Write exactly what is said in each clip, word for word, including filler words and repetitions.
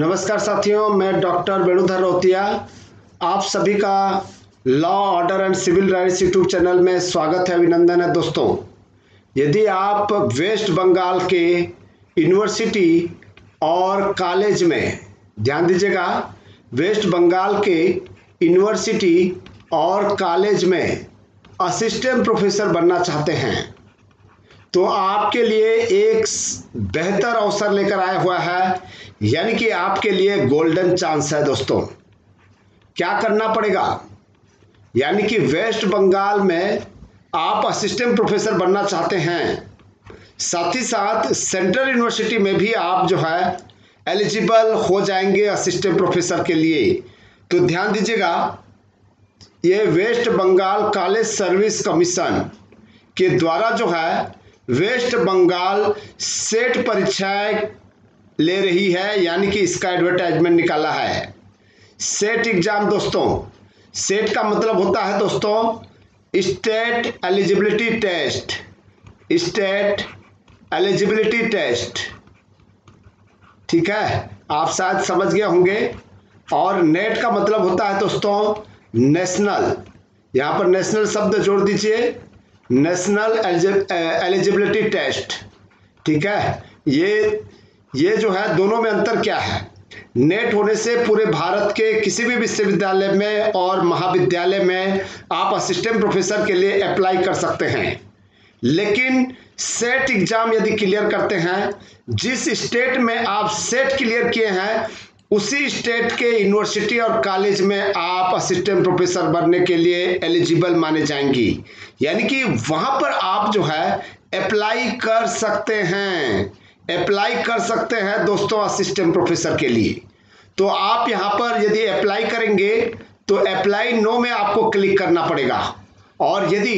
नमस्कार साथियों, मैं डॉक्टर वेणुधर रौतिया आप सभी का law order and civil rights YouTube channel में स्वागत है, अभिनंदन है। दोस्तों, यदि आप वेस्ट बंगाल के यूनिवर्सिटी और कॉलेज में, ध्यान दीजिएगा, वेस्ट बंगाल के यूनिवर्सिटी और कॉलेज में असिस्टेंट प्रोफेसर बनना चाहते हैं तो आपके लिए एक बेहतर अवसर लेकर आया हुआ है, यानी कि आपके लिए गोल्डन चांस है। दोस्तों, क्या करना पड़ेगा, यानी कि वेस्ट बंगाल में आप असिस्टेंट प्रोफेसर बनना चाहते हैं, साथ ही साथ सेंट्रल यूनिवर्सिटी में भी आप जो है एलिजिबल हो जाएंगे असिस्टेंट प्रोफेसर के लिए। तो ध्यान दीजिएगा, ये West Bengal college service commission के द्वारा जो है वेस्ट बंगाल सेट परीक्षाएं ले रही है, यानी कि इसका एडवर्टाइजमेंट निकाला है। सेट एग्जाम, दोस्तों सेट का मतलब होता है दोस्तों state eligibility test, state eligibility test, ठीक है, आप शायद समझ गए होंगे। और नेट का मतलब होता है दोस्तों नेशनल, यहाँ पर नेशनल शब्द जोड़ दीजिए, नेशनल एलिजिबिलिटी टेस्ट, ठीक है। ये ये जो है दोनों में अंतर क्या है, नेट होने से पूरे भारत के किसी भी विश्वविद्यालय में और महाविद्यालय में आप असिस्टेंट प्रोफेसर के लिए अप्लाई कर सकते हैं, लेकिन सेट एग्जाम यदि क्लियर करते हैं, जिस स्टेट में आप सेट क्लियर किए हैं उसी स्टेट के यूनिवर्सिटी और कॉलेज में आप असिस्टेंट प्रोफेसर बनने के लिए एलिजिबल माने जाएंगी, यानी कि वहाँ पर आप जो है अप्लाई कर सकते हैं, अप्लाई कर सकते हैं दोस्तों असिस्टेंट प्रोफेसर के लिए। तो आप यहाँ पर यदि अप्लाई करेंगे तो अप्लाई नो में आपको क्लिक करना पड़ेगा, और यदि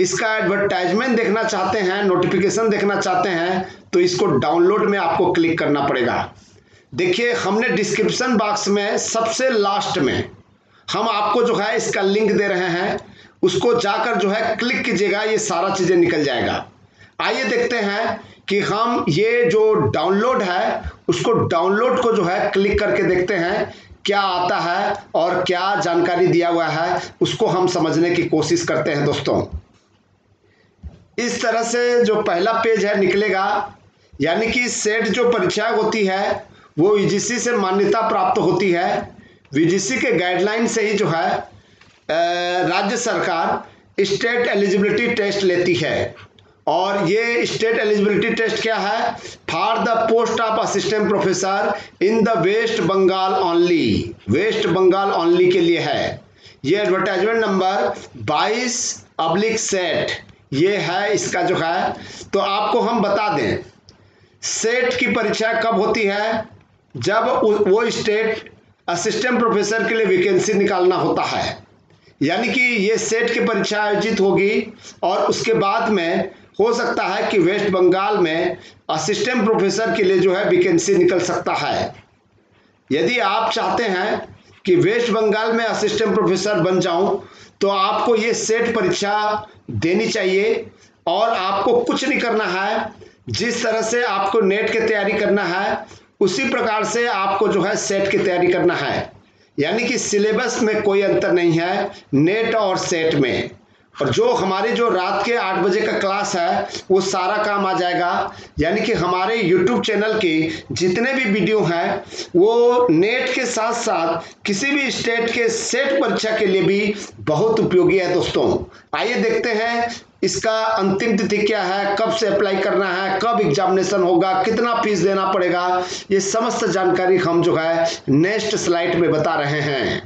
इसका एडवर्टाइजमेंट देखना चाहते हैं, नोटिफिकेशन देखना चाहते हैं, तो इसको डाउनलोड में आपको क्लिक करना पड़ेगा। देखिए, हमने डिस्क्रिप्शन बॉक्स में सबसे लास्ट में हम आपको जो है इसका लिंक दे रहे हैं, उसको जाकर जो है क्लिक कीजिएगा, ये सारा चीज़ें निकल जाएगा। आइए देखते हैं कि हम ये जो डाउनलोड है उसको, डाउनलोड को जो है क्लिक करके देखते हैं क्या आता है और क्या जानकारी दिया हुआ है, उसको हम समझने की कोशिश करते हैं। दोस्तों, इस तरह से जो पहला पेज है निकलेगा, यानी कि सेट जो परीक्षा होती है वो यूजीसी से मान्यता प्राप्त होती है। यूजीसी के गाइडलाइन से ही जो है राज्य सरकार स्टेट एलिजिबिलिटी टेस्ट लेती है, और ये स्टेट एलिजिबिलिटी टेस्ट क्या है, for the post of assistant professor in the West Bengal only, West Bengal only के लिए है। ये एडवर्टाइजमेंट नंबर बाईस अब्लिक सेट ये है इसका जो है। तो आपको हम बता दें, सेट की परीक्षा कब होती है, जब वो स्टेट असिस्टेंट प्रोफेसर के लिए वैकेंसी निकालना होता है, यानी कि ये सेट की परीक्षा आयोजित होगी, और उसके बाद में हो सकता है कि वेस्ट बंगाल में असिस्टेंट प्रोफेसर के लिए जो है वैकेंसी निकल सकता है। यदि आप चाहते हैं कि वेस्ट बंगाल में असिस्टेंट प्रोफेसर बन जाऊं, तो आपको ये सेट परीक्षा देनी चाहिए, और आपको कुछ नहीं करना है। जिस तरह से आपको नेट की तैयारी करना है उसी प्रकार से आपको जो है सेट की तैयारी करना है, यानी कि सिलेबस में कोई अंतर नहीं है नेट और सेट में। और जो हमारे जो रात के आठ बजे का क्लास है वो सारा काम आ जाएगा, यानी कि हमारे यूट्यूब चैनल के जितने भी वीडियो हैं वो नेट के साथ साथ किसी भी स्टेट के सेट परीक्षा के लिए भी बहुत उपयोगी है। दोस्तों, आइए देखते हैं इसका अंतिम तिथि क्या है, कब से अप्लाई करना है, कब एग्जामिनेशन होगा, कितना फीस देना पड़ेगा, ये समस्त जानकारी हम जो है नेक्स्ट स्लाइड में बता रहे हैं।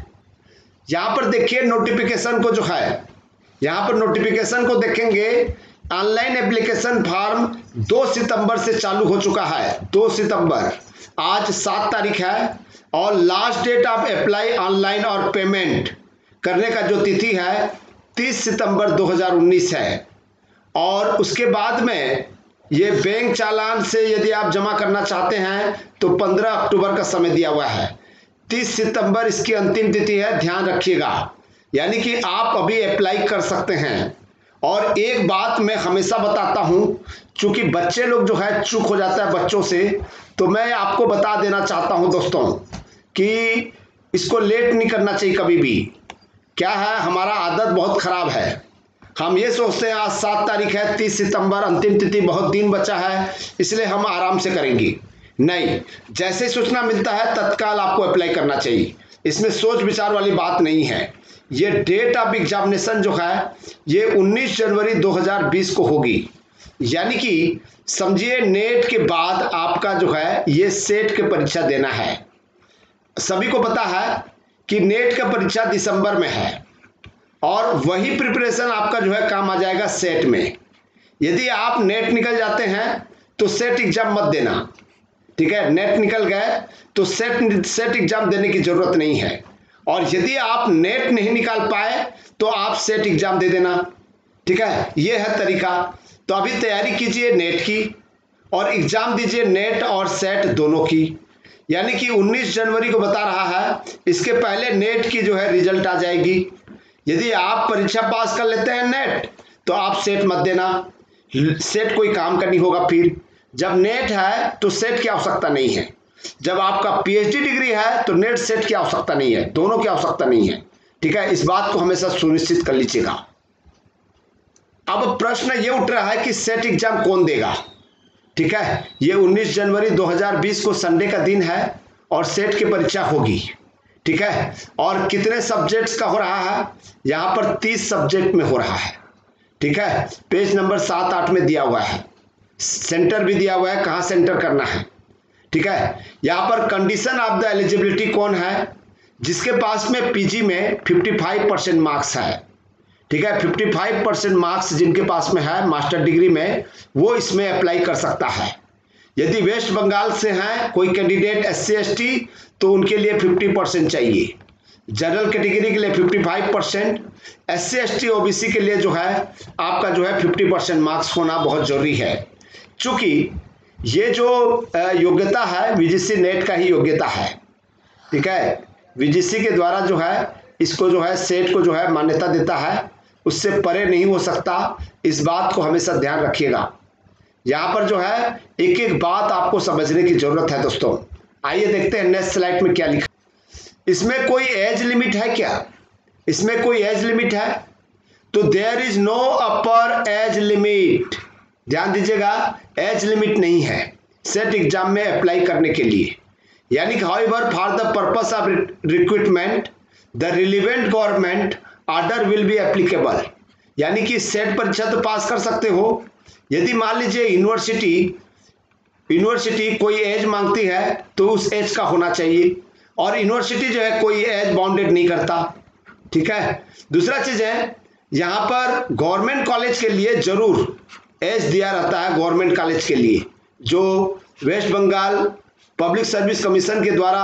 यहाँ पर देखिए नोटिफिकेशन को जो है, यहाँ पर नोटिफिकेशन को देखेंगे, ऑनलाइन एप्लीकेशन फॉर्म दो सितंबर से चालू हो चुका है। दो सितंबर, आज सात तारीख है, और last date of apply online और पेमेंट करने का जो तिथि है तीस सितंबर दो हज़ार उन्नीस है। और उसके बाद में ये बैंक चालान से यदि आप जमा करना चाहते हैं तो पंद्रह अक्टूबर का समय दिया हुआ है। तीस सितंबर इसकी अंतिम तिथि है, ध्यान रखिएगा, यानी कि आप अभी अप्लाई कर सकते हैं। और एक बात मैं हमेशा बताता हूं, चूंकि बच्चे लोग जो है चूक हो जाता है बच्चों से, तो मैं आपको बता देना चाहता हूं दोस्तों कि इसको लेट नहीं करना चाहिए कभी भी। क्या है, हमारा आदत बहुत ख़राब है। हम ये सोचते हैं आज सात तारीख है, तीस सितंबर अंतिम तिथि, बहुत दिन बचा है, इसलिए हम आराम से करेंगे। नहीं, जैसे सूचना मिलता है तत्काल आपको अप्लाई करना चाहिए। इसमें सोच विचार वाली बात नहीं है। ये डेट ऑफ एग्जामिनेशन जो है ये उन्नीस जनवरी दो हज़ार बीस को होगी, यानी कि समझिए नेट के बाद आपका जो है ये सेट के परीक्षा देना है। सभी को पता है कि नेट का परीक्षा दिसंबर में है और वही प्रिपरेशन आपका जो है काम आ जाएगा सेट में। यदि आप नेट निकल जाते हैं तो सेट एग्जाम मत देना, ठीक है। नेट निकल गए तो सेट सेट एग्जाम देने की जरूरत नहीं है। और यदि आप नेट नहीं निकाल पाए तो आप सेट एग्जाम दे देना, ठीक है। यह है तरीका। तो अभी तैयारी कीजिए नेट की और एग्जाम दीजिए नेट और सेट दोनों की। यानी कि उन्नीस जनवरी को बता रहा है, इसके पहले नेट की जो है रिजल्ट आ जाएगी। यदि आप परीक्षा पास कर लेते हैं नेट तो आप सेट मत देना, सेट कोई काम का नहीं होगा। फिर जब नेट है तो सेट की आवश्यकता नहीं है, जब आपका पीएचडी डिग्री है तो नेट सेट की आवश्यकता नहीं है, दोनों की आवश्यकता नहीं है, ठीक है। इस बात को हमेशा सुनिश्चित कर लीजिएगा। अब प्रश्न ये उठ रहा है कि सेट एग्जाम कौन देगा, ठीक है। ये उन्नीस जनवरी दो हज़ार बीस को संडे का दिन है और सेट की परीक्षा होगी, ठीक है। और कितने सब्जेक्ट्स का हो रहा है, यहाँ पर तीस सब्जेक्ट में हो रहा है, ठीक है। पेज नंबर सात आठ में दिया हुआ है, सेंटर भी दिया हुआ है, कहाँ सेंटर करना है, ठीक है। यहाँ पर कंडीशन ऑफ द एलिजिबिलिटी कौन है, जिसके पास में पीजी में पचपन परसेंट मार्क्स है, ठीक है। पचपन परसेंट मार्क्स जिनके पास में है मास्टर डिग्री में, वो इसमें अप्लाई कर सकता है। यदि वेस्ट बंगाल से हैं कोई कैंडिडेट एससी एसटी तो उनके लिए पचास परसेंट चाहिए, जनरल कैटेगरी के लिए पचपन परसेंट, एससी एसटी ओबीसी के लिए जो है आपका जो है पचास परसेंट मार्क्स होना बहुत जरूरी है। चूँकि ये जो योग्यता है वीजीसी नेट का ही योग्यता है, ठीक है। वीजीसी के द्वारा जो है इसको जो है सेट को जो है मान्यता देता है, उससे परे नहीं हो सकता। इस बात को हमेशा ध्यान रखिएगा। यहाँ पर जो है एक एक बात आपको समझने की जरूरत है दोस्तों। आइए देखते हैं नेक्स्ट स्लाइड में क्या लिखा। इसमें कोई एज लिमिट है क्या, इसमें कोई एज लिमिट है? तो there is no upper age limit. ध्यान दीजिएगा, एज लिमिट नहीं है सेट एग्जाम में अप्लाई करने के लिए। यानी कि however for the purpose of recruitment the relevant government order will be applicable. यानी कि सेट परीक्षा तो पास कर सकते हो, यदि मान लीजिए यूनिवर्सिटी यूनिवर्सिटी कोई एज मांगती है तो उस एज का होना चाहिए, और यूनिवर्सिटी जो है कोई एज बाउंडेड नहीं करता, ठीक है। दूसरा चीज़ है, यहाँ पर गवर्नमेंट कॉलेज के लिए जरूर एज दिया रहता है। गवर्नमेंट कॉलेज के लिए जो West Bengal public service commission के द्वारा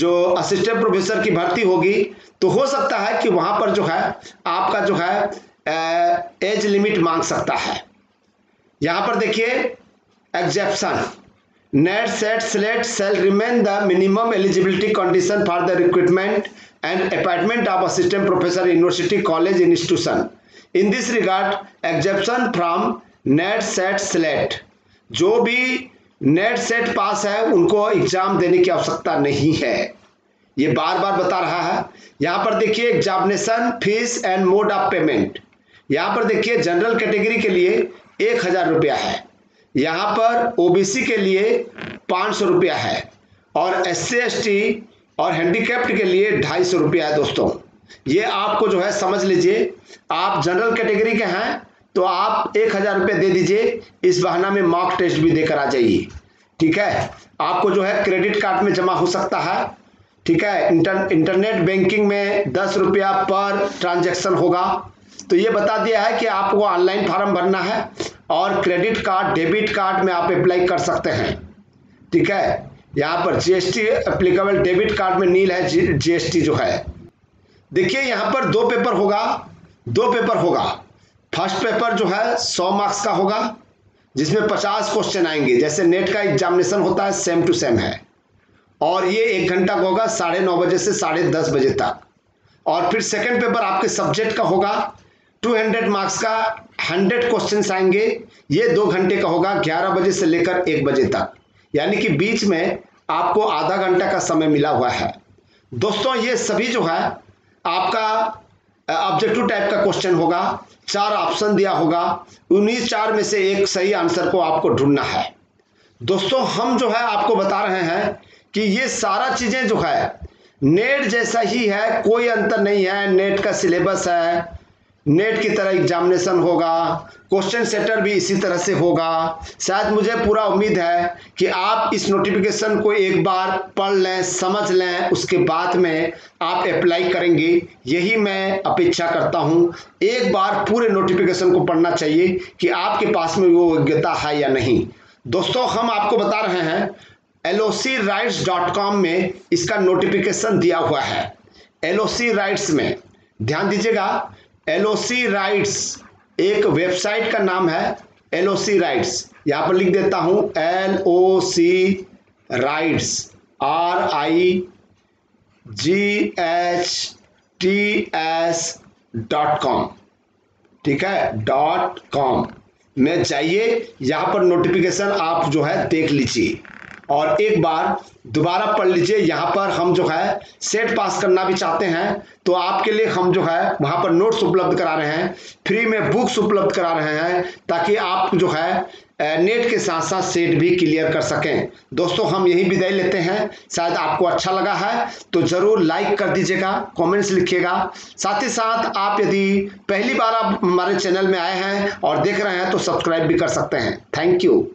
जो असिस्टेंट प्रोफेसर की भर्ती होगी, तो हो सकता है कि वहाँ पर जो है आपका जो है एज लिमिट मांग सकता है। यहाँ पर देखिए, exemption NET SET select shall remain the minimum eligibility condition for the recruitment and appointment of assistant professor university college institution in this regard exemption from NET SET select. जो भी net set पास है उनको exam देने की आवश्यकता नहीं है, ये बार बार बता रहा है। यहाँ पर देखिए examination fees and mode of payment. यहाँ पर देखिए जनरल कैटेगरी के लिए एक हज़ार रुपया है, यहाँ पर ओबीसी के लिए पाँच सौ रुपया है, और एस सी एस टी और हैंडीकैप्ड के लिए ढाई सौ रुपया है। दोस्तों ये आपको जो है समझ लीजिए, आप जनरल कैटेगरी के हैं तो आप एक हज़ार रुपये दे दीजिए, इस बहाना में मॉक टेस्ट भी देकर आ जाइए, ठीक है। आपको जो है क्रेडिट कार्ड में जमा हो सकता है, ठीक है। इंटर इंटरनेट बैंकिंग में दस रुपया पर ट्रांजैक्शन होगा। तो ये बता दिया है कि आपको ऑनलाइन फॉर्म भरना है और क्रेडिट कार्ड डेबिट कार्ड में आप अप्लाई कर सकते हैं, ठीक है। यहाँ पर जीएसटी एप्लीकेबल डेबिट कार्ड में नील है जीएसटी जो है। देखिए यहाँ पर दो पेपर होगा, दो पेपर होगा। फर्स्ट पेपर जो है सौ मार्क्स का होगा, जिसमें पचास क्वेश्चन आएंगे, जैसे नेट का एग्जामिनेशन होता है सेम टू सेम है। और ये एक घंटा का होगा, साढ़े नौ बजे से साढ़े दस बजे तक। और फिर सेकंड पेपर आपके सब्जेक्ट का होगा दो सौ मार्क्स का सौ क्वेश्चन आएंगे। ये दो घंटे का होगा, ग्यारह बजे से लेकर एक बजे तक, यानी कि बीच में आपको आधा घंटा का समय मिला हुआ है। दोस्तों ये सभी जो है आपका ऑब्जेक्टिव टाइप का क्वेश्चन होगा। चार ऑप्शन दिया होगा, उन्हीं चार में से एक सही आंसर को आपको ढूंढना है। दोस्तों हम जो है आपको बता रहे हैं कि ये सारा चीज़ें जो है नेट जैसा ही है, कोई अंतर नहीं है। नेट का सिलेबस है, नेट की तरह एग्जामिनेशन होगा, क्वेश्चन सेटर भी इसी तरह से होगा। शायद मुझे पूरा उम्मीद है कि आप इस नोटिफिकेशन को एक बार पढ़ लें, समझ लें, उसके बाद में आप अप्लाई करेंगे, यही मैं अपेक्षा करता हूं। एक बार पूरे नोटिफिकेशन को पढ़ना चाहिए कि आपके पास में वो योग्यता है या नहीं। दोस्तों हम आपको बता रहे हैं लॉ क्राइट्स डॉट कॉम में इसका नोटिफिकेशन दिया हुआ है। एलओसी राइट्स में ध्यान दीजिएगा, एलओसी राइट्स एक वेबसाइट का नाम है। एलओसी राइट्स यहाँ पर लिख देता हूँ, LOC rights R I G H T S dot com, ठीक है, डॉट कॉम में जाइए। यहाँ पर नोटिफिकेशन आप जो है देख लीजिए और एक बार दोबारा पढ़ लीजिए। यहाँ पर हम जो है सेट पास करना भी चाहते हैं तो आपके लिए हम जो है वहाँ पर नोट्स उपलब्ध करा रहे हैं, फ्री में बुक्स उपलब्ध करा रहे हैं, ताकि आप जो है नेट के साथ साथ सेट भी क्लियर कर सकें। दोस्तों हम यही विदाई लेते हैं। शायद आपको अच्छा लगा है तो ज़रूर लाइक कर दीजिएगा, कमेंट्स लिखिएगा। साथ ही साथ आप यदि पहली बार आप हमारे चैनल में आए हैं और देख रहे हैं तो सब्सक्राइब भी कर सकते हैं। Thank you.